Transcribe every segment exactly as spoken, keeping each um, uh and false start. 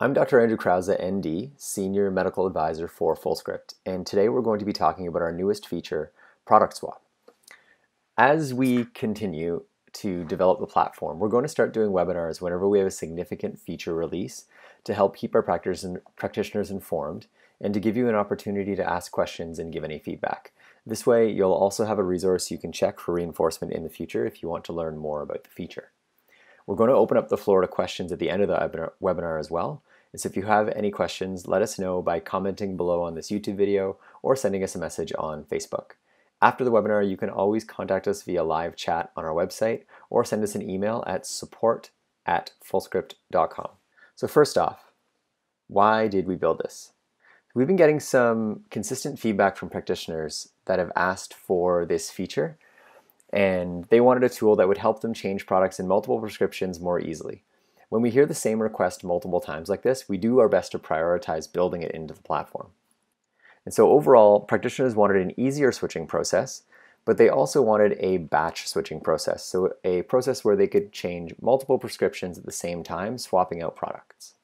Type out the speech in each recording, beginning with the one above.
I'm Doctor Andrew Krause, N D, Senior Medical Advisor for Fullscript, and today we're going to be talking about our newest feature, Product Swap. As we continue to develop the platform, we're going to start doing webinars whenever we have a significant feature release to help keep our practitioners informed and to give you an opportunity to ask questions and give any feedback. This way, you'll also have a resource you can check for reinforcement in the future if you want to learn more about the feature. We're going to open up the floor to questions at the end of the webinar as well. And so if you have any questions, let us know by commenting below on this YouTube video or sending us a message on Facebook. After the webinar, you can always contact us via live chat on our website or send us an email at support at fullscript dot com. So first off, why did we build this? We've been getting some consistent feedback from practitioners that have asked for this feature, and they wanted a tool that would help them change products in multiple prescriptions more easily. When we hear the same request multiple times like this, we do our best to prioritize building it into the platform. And so overall, practitioners wanted an easier switching process, but they also wanted a batch switching process, so a process where they could change multiple prescriptions at the same time, swapping out products.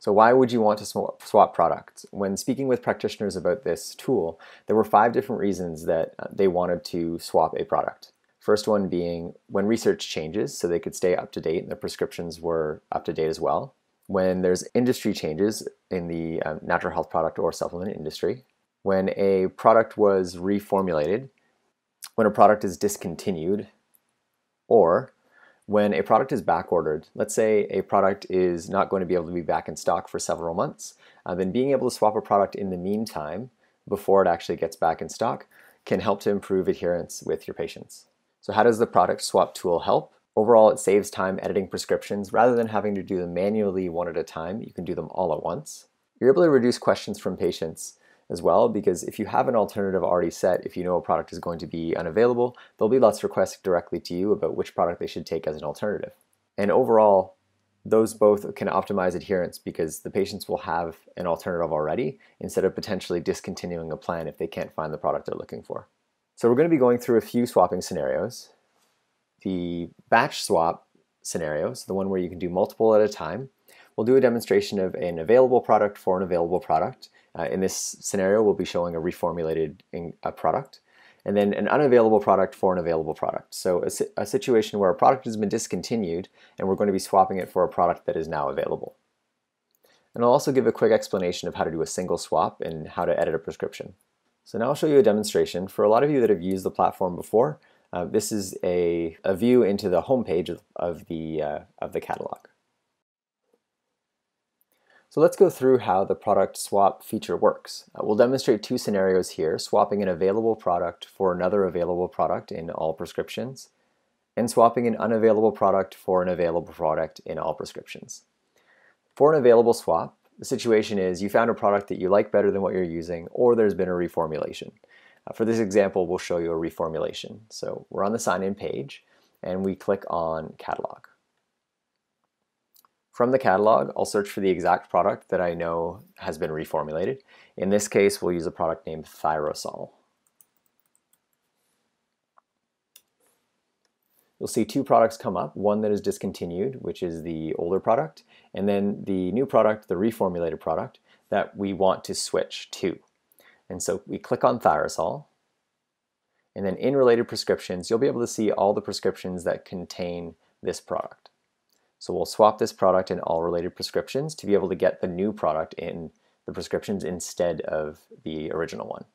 So why would you want to swap products? When speaking with practitioners about this tool, there were five different reasons that they wanted to swap a product. First one being when research changes, so they could stay up to date and their prescriptions were up to date as well. When there's industry changes in the uh, natural health product or supplement industry. When a product was reformulated. When a product is discontinued. Or when a product is backordered. Let's say a product is not going to be able to be back in stock for several months. Uh, then being able to swap a product in the meantime, before it actually gets back in stock, can help to improve adherence with your patients. So how does the product swap tool help? Overall, it saves time editing prescriptions. Rather than having to do them manually one at a time, you can do them all at once. You're able to reduce questions from patients as well, because if you have an alternative already set, if you know a product is going to be unavailable, there'll be lots of requests directly to you about which product they should take as an alternative. And overall, those both can optimize adherence because the patients will have an alternative already instead of potentially discontinuing a plan if they can't find the product they're looking for. So we're going to be going through a few swapping scenarios. The batch swap scenario, so the one where you can do multiple at a time, we'll do a demonstration of an available product for an available product. Uh, in this scenario, we'll be showing a reformulated in, a product, and then an unavailable product for an available product. So a, a situation where a product has been discontinued, and we're going to be swapping it for a product that is now available. And I'll also give a quick explanation of how to do a single swap and how to edit a prescription. So now I'll show you a demonstration. For a lot of you that have used the platform before, uh, this is a, a view into the homepage of, of, the, uh, of the catalog. So let's go through how the product swap feature works. Uh, we'll demonstrate two scenarios here, swapping an available product for another available product in all prescriptions, and swapping an unavailable product for an available product in all prescriptions. For an available swap, the situation is you found a product that you like better than what you're using, or there's been a reformulation. Uh, for this example, we'll show you a reformulation. So we're on the sign-in page, and we click on Catalog. From the catalog, I'll search for the exact product that I know has been reformulated. In this case, we'll use a product named Thyrosol. You'll see two products come up, one that is discontinued, which is the older product, and then the new product, the reformulated product, that we want to switch to. And so we click on Thyrosol, and then in related prescriptions, you'll be able to see all the prescriptions that contain this product. So we'll swap this product in all related prescriptions to be able to get the new product in the prescriptions instead of the original one.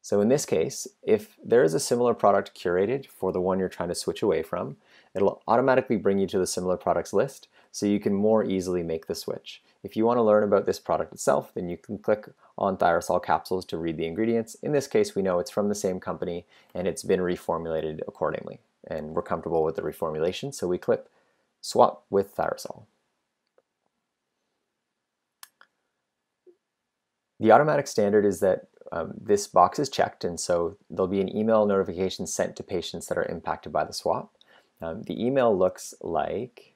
So in this case, if there is a similar product curated for the one you're trying to switch away from, it'll automatically bring you to the similar products list so you can more easily make the switch. If you want to learn about this product itself, then you can click on Thyrosol capsules to read the ingredients. In this case, we know it's from the same company and it's been reformulated accordingly. And we're comfortable with the reformulation, so we click Swap with Thyrosol. The automatic standard is that Um, this box is checked, and so there'll be an email notification sent to patients that are impacted by the swap. Um, the email looks like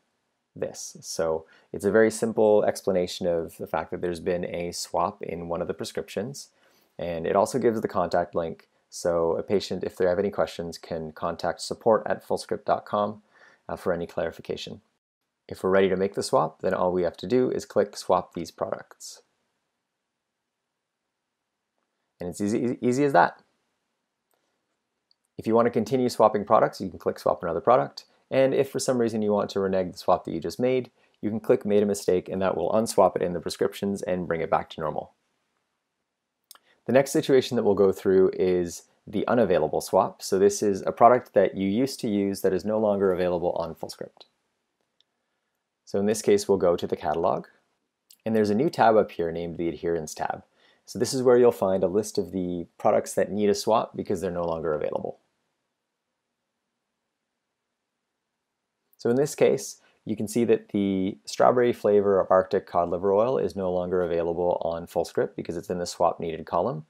this. So it's a very simple explanation of the fact that there's been a swap in one of the prescriptions, and it also gives the contact link so a patient, if they have any questions, can contact support at fullscript dot com uh, for any clarification. If we're ready to make the swap, then all we have to do is click Swap These Products. And it's easy, easy as that. If you want to continue swapping products, you can click Swap Another Product. And if for some reason you want to renege the swap that you just made, you can click Made a Mistake, and that will unswap it in the prescriptions and bring it back to normal. The next situation that we'll go through is the unavailable swap. So this is a product that you used to use that is no longer available on Fullscript. So in this case, we'll go to the catalog, and there's a new tab up here named the Adherence tab. So this is where you'll find a list of the products that need a swap because they're no longer available. So in this case, you can see that the strawberry flavor of Arctic cod liver oil is no longer available on Fullscript because it's in the swap needed column.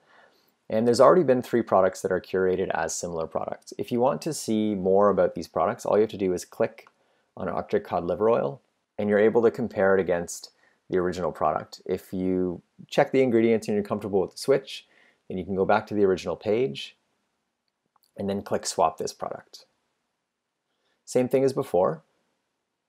And there's already been three products that are curated as similar products. If you want to see more about these products, all you have to do is click on Arctic cod liver oil, and you're able to compare it against the original product. If you check the ingredients and you're comfortable with the switch, then you can go back to the original page and then click Swap This Product. Same thing as before.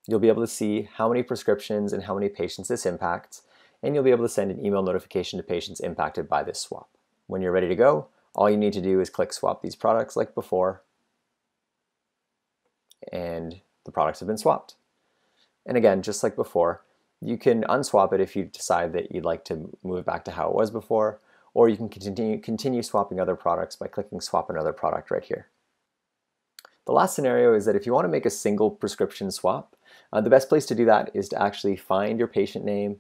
You'll be able to see how many prescriptions and how many patients this impacts, and you'll be able to send an email notification to patients impacted by this swap. When you're ready to go, all you need to do is click Swap These Products like before, and the products have been swapped. And again, just like before, you can unswap it if you decide that you'd like to move it back to how it was before, or you can continue, continue swapping other products by clicking Swap Another Product right here. The last scenario is that if you want to make a single prescription swap, uh, the best place to do that is to actually find your patient name,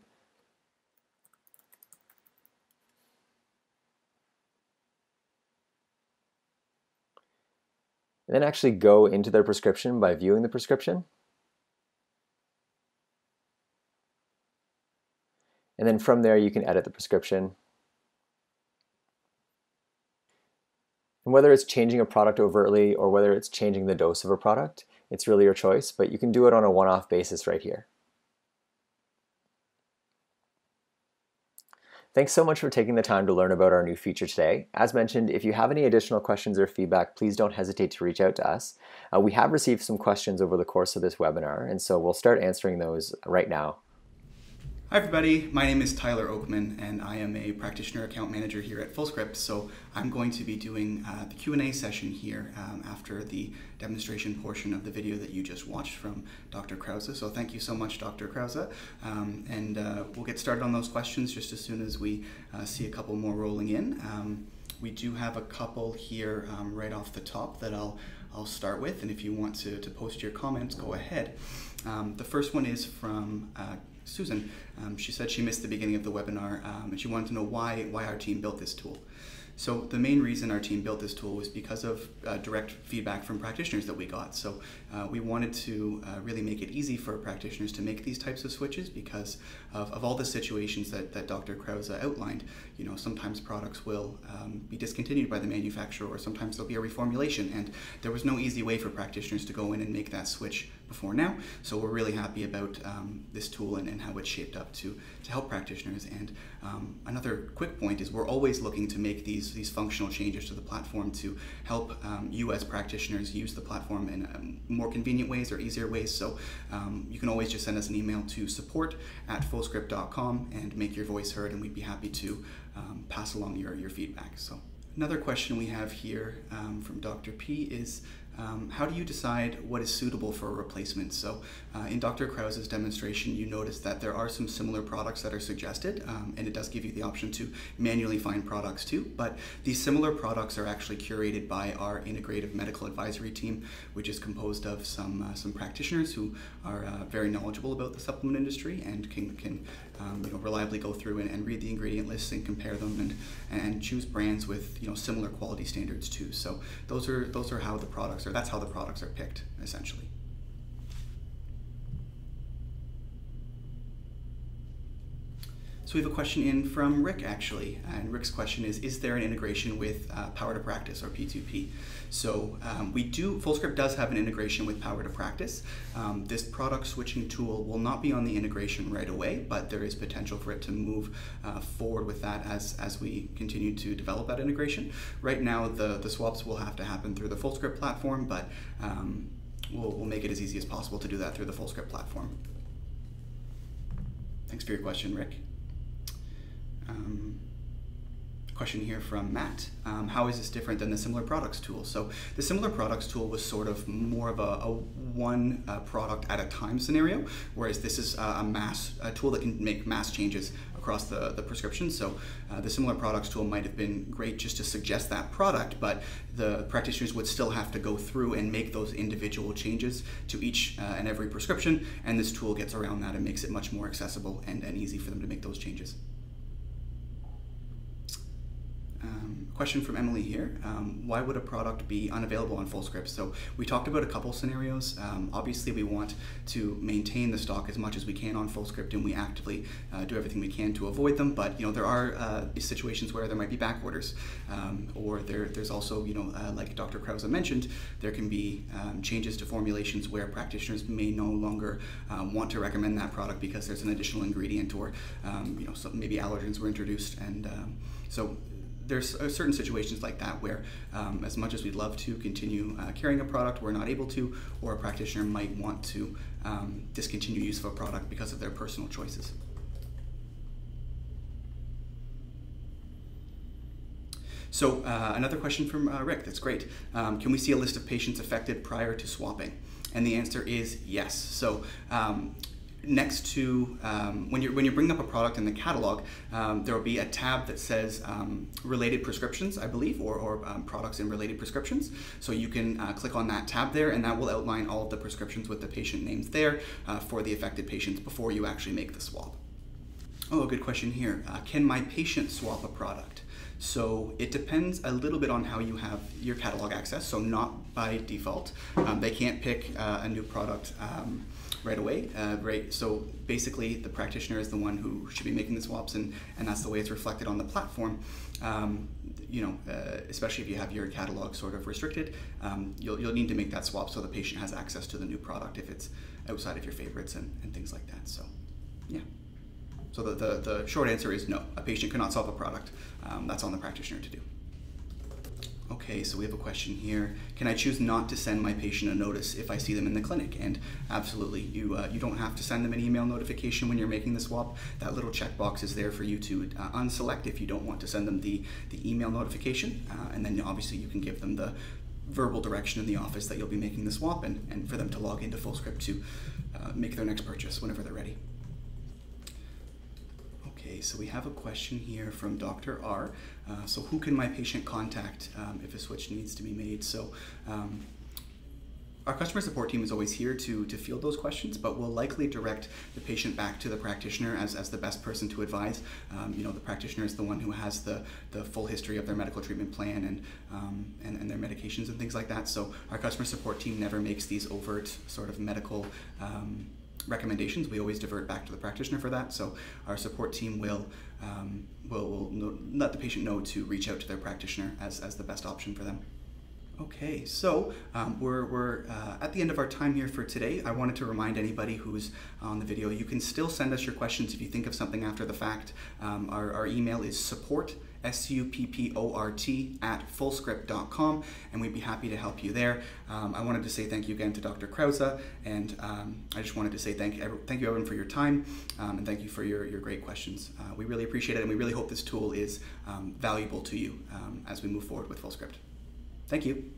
and then actually go into their prescription by viewing the prescription. And then from there, you can edit the prescription. And whether it's changing a product overtly or whether it's changing the dose of a product, it's really your choice, but you can do it on a one-off basis right here. Thanks so much for taking the time to learn about our new feature today. As mentioned, if you have any additional questions or feedback, please don't hesitate to reach out to us. Uh, we have received some questions over the course of this webinar, and so we'll start answering those right now. Hi everybody, my name is Tyler Oakman and I am a practitioner account manager here at Fullscript, so I'm going to be doing uh, the Q and A session here um, after the demonstration portion of the video that you just watched from Doctor Krause. So thank you so much, Doctor Krause, um, and uh, we'll get started on those questions just as soon as we uh, see a couple more rolling in. Um, we do have a couple here um, right off the top that I'll, I'll start with, and if you want to, to post your comments, go ahead. Um, the first one is from uh, Susan. Um, she said she missed the beginning of the webinar um, and she wanted to know why, why our team built this tool. So the main reason our team built this tool was because of uh, direct feedback from practitioners that we got. So uh, we wanted to uh, really make it easy for practitioners to make these types of switches because of, of all the situations that, that Doctor Krause outlined. You know, sometimes products will um, be discontinued by the manufacturer, or sometimes there'll be a reformulation, and there was no easy way for practitioners to go in and make that switch before now. So we're really happy about um, this tool and, and how it's shaped up to, to help practitioners. And um, another quick point is we're always looking to make these these functional changes to the platform to help um, you as practitioners use the platform in um, more convenient ways or easier ways. So um, you can always just send us an email to support at fullscript dot com and make your voice heard, and we'd be happy to um, pass along your, your feedback. So another question we have here um, from Doctor P is, Um, how do you decide what is suitable for a replacement? So uh, in Doctor Krause's demonstration, you notice that there are some similar products that are suggested, um, and it does give you the option to manually find products too, but these similar products are actually curated by our integrative medical advisory team, which is composed of some, uh, some practitioners who are uh, very knowledgeable about the supplement industry and can, can um, you know, reliably go through and, and read the ingredient lists and compare them and, and choose brands with, you know, similar quality standards too. So those are, those are how the products So that's how the products are picked, essentially. So we have a question in from Rick, actually, and Rick's question is, is there an integration with uh, Power to Practice or P two P? So um, we do, Fullscript does have an integration with Power to Practice. Um, this product switching tool will not be on the integration right away, but there is potential for it to move uh, forward with that as, as we continue to develop that integration. Right now, the, the swaps will have to happen through the Fullscript platform, but um, we'll, we'll make it as easy as possible to do that through the Fullscript platform. Thanks for your question, Rick. Um, question here from Matt. Um, how is this different than the similar products tool? So the similar products tool was sort of more of a, a one uh, product at a time scenario, whereas this is a, a mass a tool that can make mass changes across the, the prescription. So uh, the similar products tool might have been great just to suggest that product, but the practitioners would still have to go through and make those individual changes to each uh, and every prescription, and this tool gets around that and makes it much more accessible and, and easy for them to make those changes. Um, question from Emily here. Um, why would a product be unavailable on Fullscript? So we talked about a couple scenarios. Um, obviously, we want to maintain the stock as much as we can on Fullscript, and we actively uh, do everything we can to avoid them. But you know, there are uh, situations where there might be back orders, um, or there, there's also, you know, uh, like Doctor Krause mentioned, there can be um, changes to formulations where practitioners may no longer um, want to recommend that product because there's an additional ingredient, or um, you know, so maybe allergens were introduced, and um, so. There's certain situations like that where um, as much as we'd love to continue uh, carrying a product, we're not able to, or a practitioner might want to um, discontinue use of a product because of their personal choices. So uh, another question from uh, Rick, that's great. Um, can we see a list of patients affected prior to swapping? And the answer is yes. So. Um, Next to, um, when, you're, when you're bringing up a product in the catalog, um, there will be a tab that says um, related prescriptions, I believe, or, or um, products and related prescriptions. So you can uh, click on that tab there, and that will outline all of the prescriptions with the patient names there uh, for the affected patients before you actually make the swap. Oh, a good question here. Uh, can my patient swap a product? So it depends a little bit on how you have your catalog access, so not by default. Um, they can't pick uh, a new product um, right away, uh, right? So basically the practitioner is the one who should be making the swaps, and, and that's the way it's reflected on the platform. Um, you know, uh, especially if you have your catalog sort of restricted, um, you'll, you'll need to make that swap so the patient has access to the new product if it's outside of your favorites and, and things like that, so yeah. So the, the, the short answer is no, a patient cannot swap a product. Um, that's on the practitioner to do. Okay, so we have a question here. Can I choose not to send my patient a notice if I see them in the clinic? And absolutely, you uh, you don't have to send them an email notification when you're making the swap. That little checkbox is there for you to uh, unselect if you don't want to send them the, the email notification. Uh, and then obviously you can give them the verbal direction in the office that you'll be making the swap, and, and for them to log into Fullscript to uh, make their next purchase whenever they're ready. Okay, so we have a question here from Doctor R. Uh, so who can my patient contact um, if a switch needs to be made? So um, our customer support team is always here to, to field those questions, but we'll likely direct the patient back to the practitioner as, as the best person to advise. Um, you know, the practitioner is the one who has the, the full history of their medical treatment plan and, um, and, and their medications and things like that. So our customer support team never makes these overt sort of medical um, recommendations. We always divert back to the practitioner for that. So our support team will um, will, will no, let the patient know to reach out to their practitioner as, as the best option for them. Okay, so um, we're, we're uh, at the end of our time here for today. I wanted to remind anybody who's on the video, you can still send us your questions if you think of something after the fact. Um, our, our email is support S U P P O R T at fullscript dot com, and we'd be happy to help you there. Um, I wanted to say thank you again to Doctor Krause, and um, I just wanted to say thank, thank you everyone for your time, um, and thank you for your, your great questions. Uh, we really appreciate it, and we really hope this tool is um, valuable to you um, as we move forward with Fullscript. Thank you.